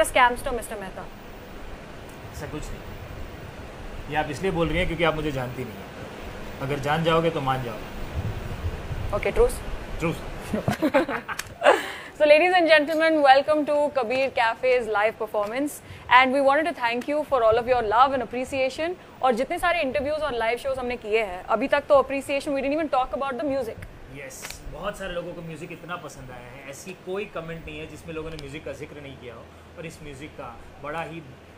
a scamster, Mr. Mehta? ऐसा कुछ नहीं। ये आप इसलिए बोल रही हैं क्योंकि आप मुझे जानती नहीं हैं। अगर जान जाओगे तो मान जाओगे। Okay, truce. Truce. So, ladies and gentlemen, welcome to Kabir Cafe's live performance, and we wanted to thank you for all of your love and appreciation. और जितने सारे interviews और live shows हमने किए हैं, अभी तक तो appreciation, we didn't even talk about the music. Yes, बहुत सारे लोगों को म्यूजिक इतना पसंद आया है, ऐसी कोई कमेंट नहीं है जिसमें लोगों ने म्यूजिक का जिक्र नहीं किया हो, और इस म्यूजिक का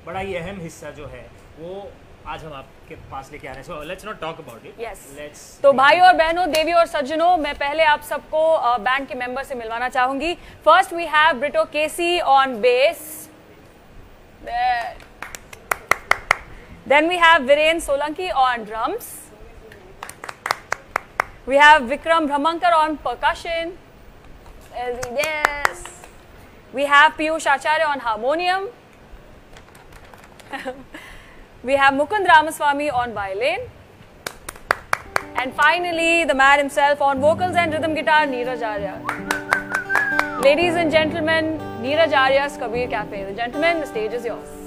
बड़ा ही अहम हिस्सा जो है वो आज हम आपके पास लेके आ रहे हैं। So let's not talk about it. Yes. Let's. तो भाई और बहनों, देवी और सज्जनों, मैं पहले आप सबको बैंड के मेंबर से मिलवाना चाहूंगी। First we have Brito KC. On bass, then we have Virendra Solanki on drums, we have Vikram Brahmankar on percussion, yes, we have Piyush Acharya on harmonium, we have Mukund Ramaswami on violin, and finally the man himself on vocals and rhythm guitar, Neeraj Arya. Ladies and gentlemen, Neeraj Arya's Kabir Cafe. The gentlemen, the stage is yours.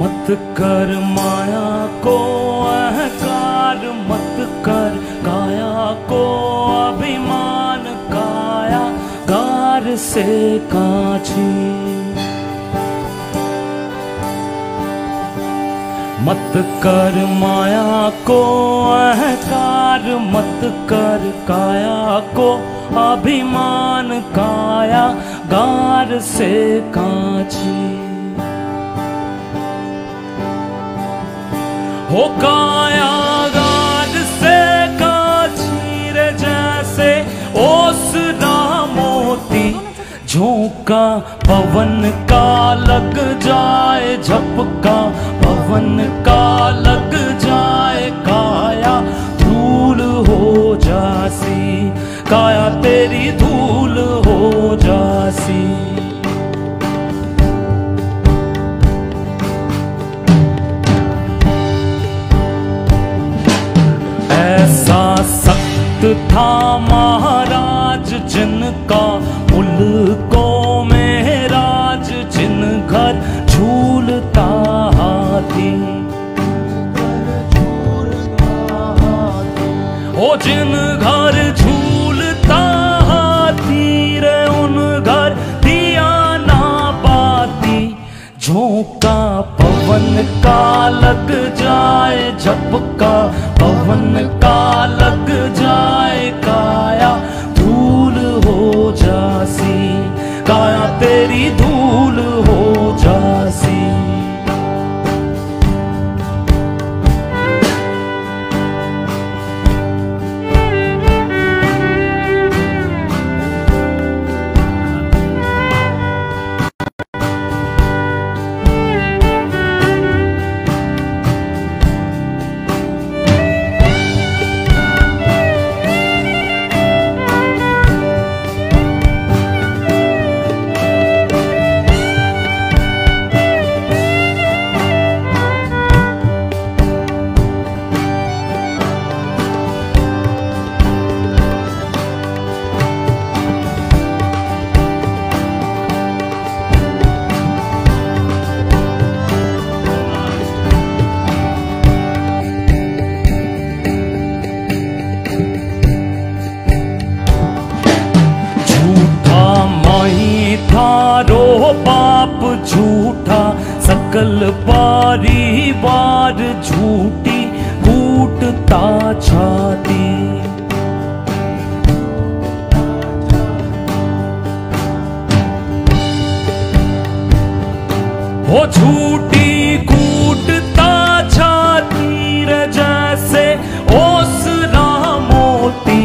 मत कर माया को अहंकार, मत कर काया को अभिमान, काया कार से काछी। मत कर माया को अहंकार, मत कर काया को अभिमान, काया कार से काछी। हो कायागार से काछी रे, जैसे ओसना मोती झोंका पवन का लग जाए, झपका पवन का लग जाए, काया धूल हो जासी, काया तेरी धूल हो जासी। ऐसा सख्त था महाराज जिनका मुल्कों में राज, जिन घर झूलता हाथी, ओ जिन घर झूलता हाथी रे, उन घर दिया ना पाती, झोंका पवन का लग जाए, झपका पवन का लग जाए, काया धूल हो जासी, काया तेरी धूल हो जासी। सकल परिवार झूठी कूटता छाती, वो झूठी कूटता छाती जैसे ओसरा मोती।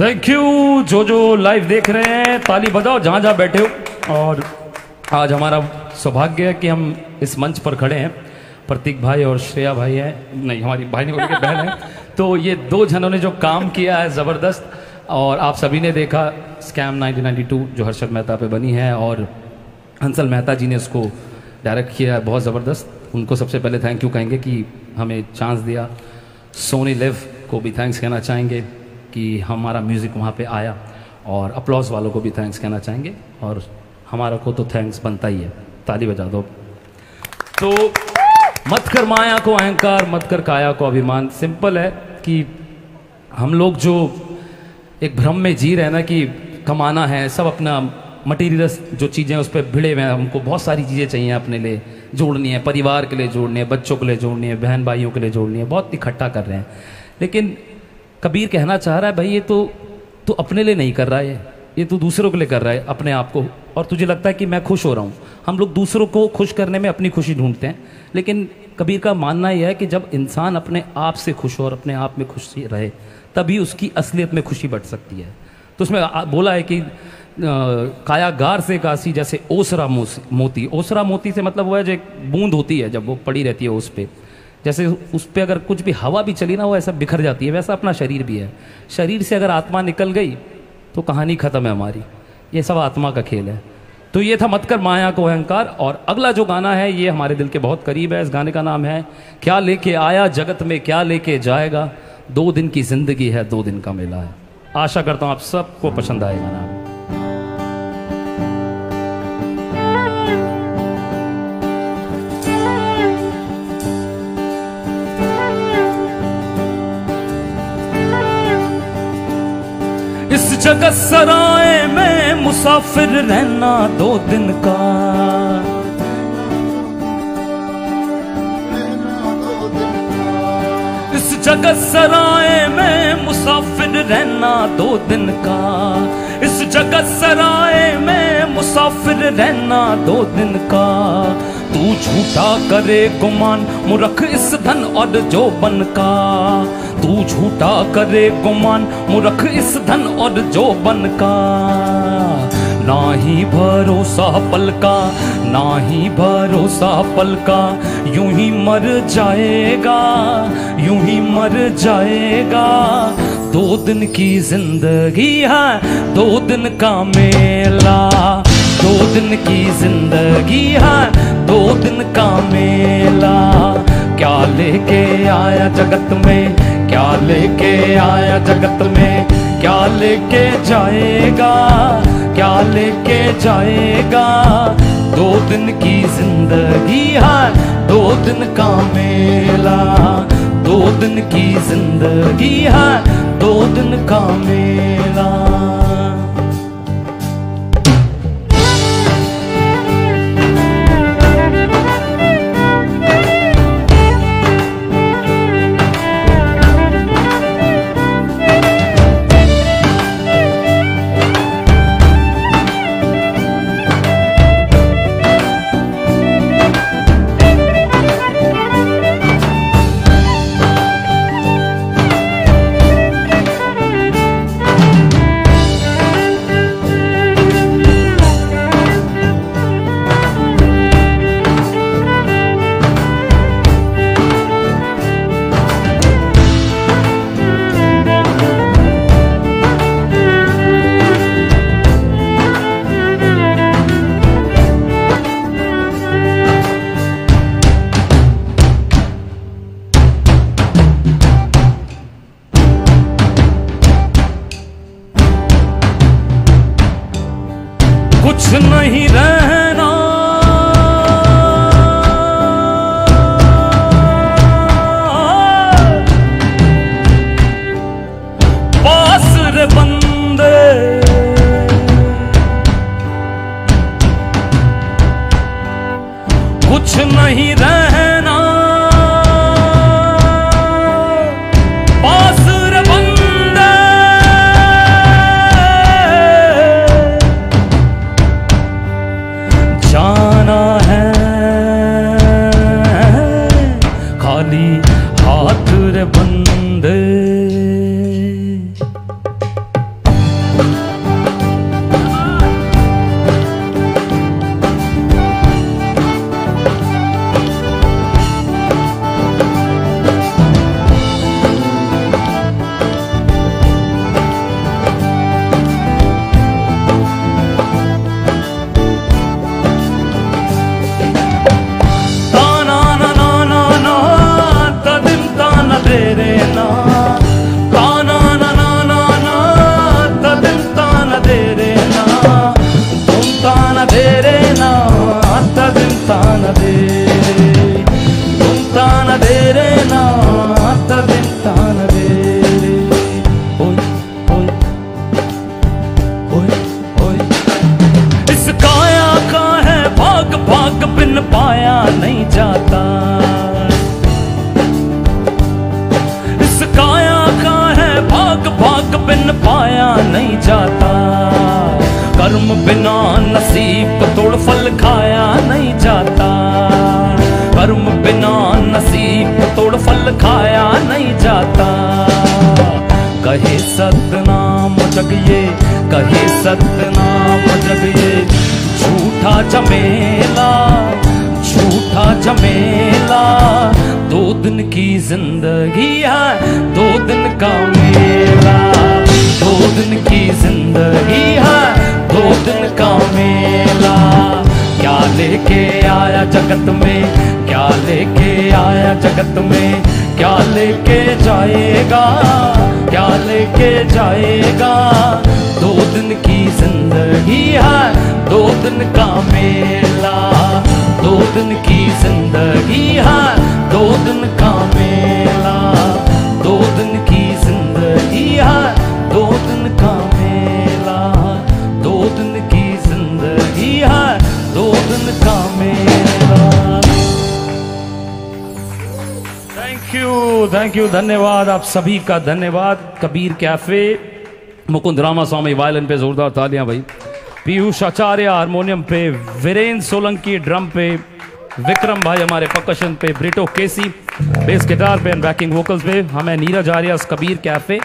थैंक यू जो लाइव देख रहे हैं, ताली बजाओ जहां जहां बैठे हो। और आज हमारा सौभाग्य है कि हम इस मंच पर खड़े हैं। प्रतीक भाई और श्रेया भाई हैं, नहीं हमारी भाई ने बोली बहन है। तो ये दो जनों ने जो काम किया है ज़बरदस्त, और आप सभी ने देखा स्कैम 1992 जो हर्षद मेहता पे बनी है और हंसल मेहता जी ने इसको डायरेक्ट किया है, बहुत ज़बरदस्त। उनको सबसे पहले थैंक यू कहेंगे कि हमें चांस दिया। SonyLIV को भी थैंक्स कहना चाहेंगे कि हमारा म्यूज़िक वहाँ पे आया, और अपलॉज वालों को भी थैंक्स कहना चाहेंगे, और हमारा को तो थैंक्स बनता ही है। ताली बजा दो। तो मत कर माया को अहंकार, मत कर काया को अभिमान। सिंपल है कि हम लोग जो एक भ्रम में जी रहे हैं ना कि कमाना है, सब अपना मटीरियल जो चीज़ें उस पर भिड़े हुए हैं। हमको बहुत सारी चीज़ें चाहिए, अपने लिए जोड़नी है, परिवार के लिए जोड़नी है, बच्चों के लिए जोड़नी है, बहन भाइयों के लिए जोड़नी है, बहुत इकट्ठा कर रहे हैं। लेकिन कबीर कहना चाह रहा है भाई ये तो तू अपने लिए नहीं कर रहा है, ये तो दूसरों के लिए कर रहा है अपने आप को। और तुझे लगता है कि मैं खुश हो रहा हूँ। हम लोग दूसरों को खुश करने में अपनी खुशी ढूंढते हैं, लेकिन कबीर का मानना यह है कि जब इंसान अपने आप से खुश हो और अपने आप में खुश रहे, तभी उसकी असलियत में खुशी बढ़ सकती है। तो उसमें बोला है कि कायागार से काशी जैसे ओसरा मोती। ओसरा मोती से मतलब वह जो एक बूंद होती है, जब वो पड़ी रहती है उस पर, जैसे उस पर अगर कुछ भी हवा भी चली ना, वो ऐसा बिखर जाती है। वैसा अपना शरीर भी है, शरीर से अगर आत्मा निकल गई तो कहानी ख़त्म है हमारी। ये सब आत्मा का खेल है। तो ये था मत कर माया को अहंकार। और अगला जो गाना है ये हमारे दिल के बहुत करीब है। इस गाने का नाम है क्या लेके आया जगत में क्या लेके जाएगा, 2 दिन की जिंदगी है 2 दिन का मेला है। आशा करता हूँ आप सबको पसंद आएगा ना। जगत सराय में मुसाफिर रहना 2 दिन का, इस जगत सराय में मुसाफिर रहना 2 दिन का, इस जगत सराय में मुसाफिर रहना 2 दिन का। तू झूठा करे गुमान मूर्ख इस धन और जौबन का, तू झूठा करे गुमान मूर्ख इस धन और जौबन का। ना ही भरोसा पल का, ना ही भरोसा पल का, यूं ही मर जाएगा, यूं ही मर जाएगा। दो दिन की जिंदगी है, दो दिन का मेला, दो दिन की जिंदगी है, दो दिन का मेला। क्या लेके आया जगत में, क्या लेके आया जगत में, क्या लेके जाएगा, क्या लेके जाएगा। दो दिन की जिंदगी है, दो दिन का मेला, दो दिन की जिंदगी है, दो दिन का मेला। धन्यवाद आप सभी का, धन्यवाद। कबीर कैफे, मुकुंद रामास्वामी वायलिन पे जोरदार तालियां भाई, पीयूष आचार्य हारमोनियम पे, वीरेंद्र सोलंकी ड्रम पे, विक्रम भाई हमारे पकशन पे, ब्रिटो केसी बेस गिटार पे एंड बैकिंग वोकल्स पे, हमें नीरज आर्या, कबीर कैफे।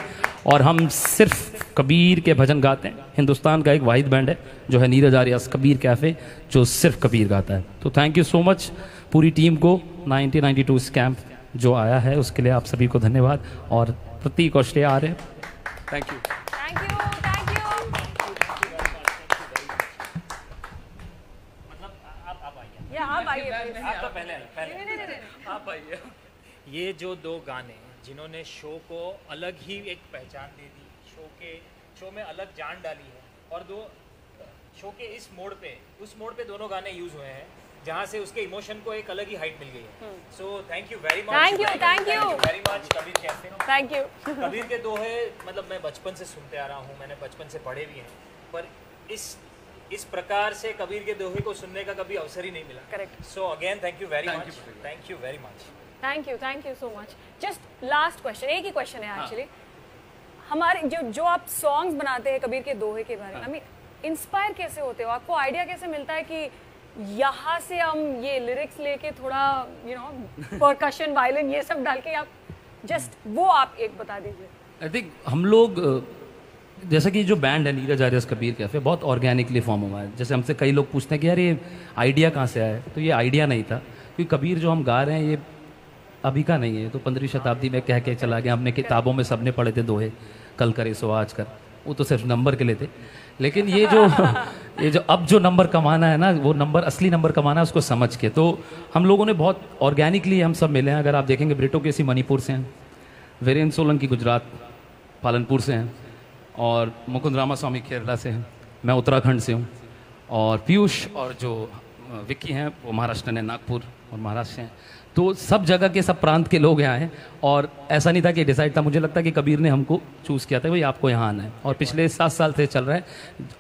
और हम सिर्फ कबीर के भजन गाते हैं। हिंदुस्तान का एक वाहिद बैंड है जो है नीरज आर्या कबीर कैफ़े, जो सिर्फ कबीर गाता है। तो थैंक यू सो मच पूरी टीम को। 1992 स्कैम जो आया है उसके लिए आप सभी को धन्यवाद। और प्रतीक और श्रेया आ रहे हैं, थैंक यू। ये जो दो गाने जिन्होंने शो को अलग ही एक पहचान दे दी, शो में अलग जान डाली है, और दो शो के इस मोड़ पे दोनों गाने यूज हुए हैं जहाँ से उसके इमोशन को एक अलग ही हाइट मिल गई है। So thank you very much, thank you very much Kabir cafe. Thank you. Kabir के दो है, मतलब मैं बचपन से सुनते आ रहा हूँ, मैंने बचपन से पढ़े भी हैं, पर इस प्रकार से कबीर के दोहे को सुनने का कभी अवसर ही नहीं मिला। Correct. So again thank you very much. Thank you so much. Just last question, एक ही क्वेश्चन है एक्चुअली। हमारे जो आप सॉन्ग्स बनाते हैं कबीर के दोहे के बारे में, आई मीन इंस्पायर कैसे होते हो? आपको आइडिया कैसे मिलता है कि यहाँ से हम ये लिरिक्स लेके थोड़ा परकशन वायलिन ये सब डाल के आप जस्ट वो आप एक बता दीजिए। आई थिंक हम लोग जैसा कि जो बैंड है नीरज आर्या कबीर कैफ़े बहुत ऑर्गेनिकली फॉर्म हुआ है। जैसे हमसे कई लोग पूछते हैं कि यार ये आइडिया कहाँ से आया, तो ये आइडिया नहीं था, क्योंकि कबीर जो हम गा रहे हैं ये अभी का नहीं है, तो 15वीं शताब्दी में कह के चला गया। हमने किताबों में सबने पढ़े थे दोहे, कल करे सो आज कर, वो तो सिर्फ नंबर के लिए थे। लेकिन ये जो अब जो नंबर कमाना है ना, वो नंबर असली नंबर कमाना है उसको समझ के। तो हम लोगों ने बहुत ऑर्गेनिकली हम सब मिले हैं। अगर आप देखेंगे ब्रिटो के.सी. मणिपुर से हैं, वीरेंद्र सोलंकी गुजरात पालनपुर से हैं, और मुकुंद रामास्वामी केरला से हैं, मैं उत्तराखंड से हूँ, और पीयूष और जो विक्की हैं वो महाराष्ट्र ने नागपुर और महाराष्ट्र से हैं। तो सब जगह के सब प्रांत के लोग यहाँ हैं, और ऐसा नहीं था कि डिसाइड था। मुझे लगता है कि कबीर ने हमको चूज़ किया था, भाई आपको यहाँ आना है, और पिछले 7 साल से चल रहा है।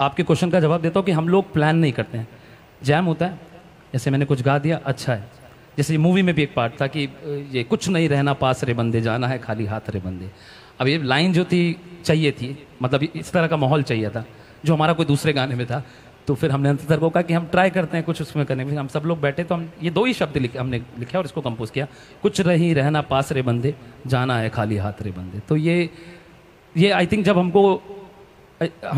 आपके क्वेश्चन का जवाब देता हूँ कि हम लोग प्लान नहीं करते हैं, जैम होता है। जैसे मैंने कुछ गा दिया, अच्छा है। जैसे मूवी में भी एक पार्ट था कि ये कुछ नहीं रहना पास रे बंदे, जाना है खाली हाथ रे बंदे। अब ये लाइन जो थी चाहिए थी, मतलब इस तरह का माहौल चाहिए था जो हमारा कोई दूसरे गाने में था। तो फिर हमने अंतर को कहा कि हम ट्राई करते हैं कुछ उसमें करने में। हम सब लोग बैठे तो हम ये दो ही शब्द हमने लिखा और इसको कंपोज किया, कुछ नहीं रहना पास रे बंदे, जाना है खाली हाथ रे बंदे। तो ये आई थिंक जब हम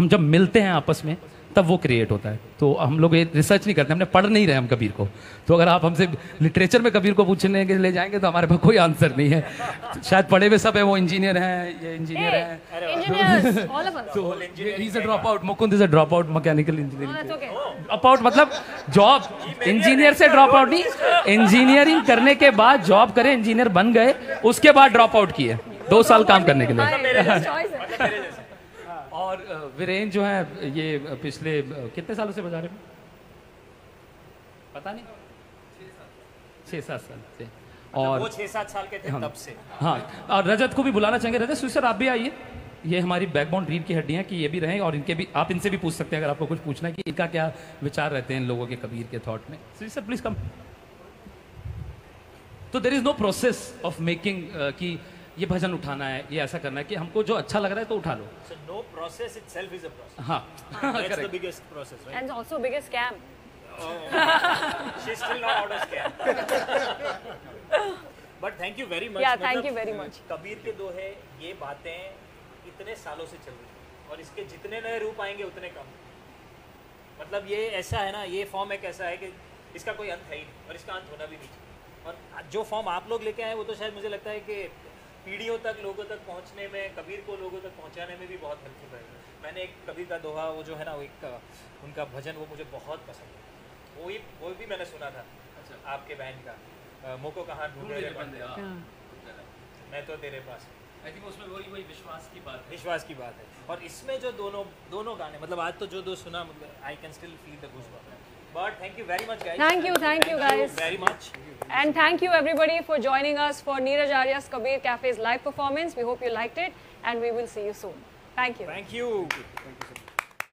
जब मिलते हैं आपस में तब वो क्रिएट होता है। तो हम लोग ये रिसर्च नहीं करते, हमने पढ़ नहीं रहे हम कबीर को। तो अगर आप हमसे लिटरेचर में कबीर को पूछने के लिए जाएंगे तो हमारे पास कोई आंसर नहीं है। शायद पढ़े हुए सब है, वो इंजीनियर हैं, ये इंजीनियर हैं, तो is a drop out, Mukund is a drop out mechanical engineering. Drop out मतलब जॉब, इंजीनियर से ड्रॉप आउट नहीं, इंजीनियरिंग करने के बाद जॉब करे, इंजीनियर बन गए, उसके बाद ड्रॉप आउट किए 2 साल काम करने के लिए। और वीरेंद्र जो है ये पिछले कितने सालों से बजा रहे हैं पता नहीं, 6-7 साल से, और वो 6-7 साल के थे तब से। हाँ, और रजत को भी बुलाना चाहेंगे। रजत सर आप भी आइए, ये हमारी बैकबोन रीड की हड्डियाँ कि ये भी रहें, और इनके भी आप इनसे भी पूछ सकते हैं अगर आपको कुछ पूछना है कि इनका क्या विचार रहते हैं इन लोगों के कबीर के थॉट में। Sir please come. तो there is no process of making की ये भजन उठाना है, ये ऐसा करना है कि हमको जो अच्छा लग रहा है तो उठा लो। So no process itself is a process. हाँ, that's the biggest process, right? And also biggest scam. Oh, she's still not out of scam. But thank you very much. Yeah, thank you very much. Kabir के दोहे ये बातें इतने सालों से चल रही हैं, और इसके जितने नए रूप आएंगे उतने कम। मतलब ये ऐसा है ना, ये फॉर्म एक ऐसा है कि इसका कोई अंत है ही नहीं, और इसका अंत होना भी नहीं चाहिए। और जो फॉर्म आप लोग लेके आए वो तो शायद मुझे लगता है कि पीढ़ियों तक, लोगों तक पहुंचने में, कबीर को लोगों तक पहुंचाने में भी बहुत हेल्पफुल रहेगा। मैंने एक कबीर का दोहा, वो जो है ना, वो एक उनका भजन, वो मुझे बहुत पसंद है। वो भी मैंने सुना था। अच्छा। आपके बैंड का मोको कहाँ ढूंढे बंदे, मैं तो तेरे पास। आई थिंक उसमें वही विश्वास की बात है। और इसमें जो दोनों गाने, मतलब आज तो जो दो सुना, I can still feel the goosebumps. But thank you very much, guys. Thank you guys. Very much. And thank you everybody for joining us for Neeraj Arya's Kabir Cafe's live performance. We hope you liked it, and we will see you soon. Thank you. Thank you. Thank you.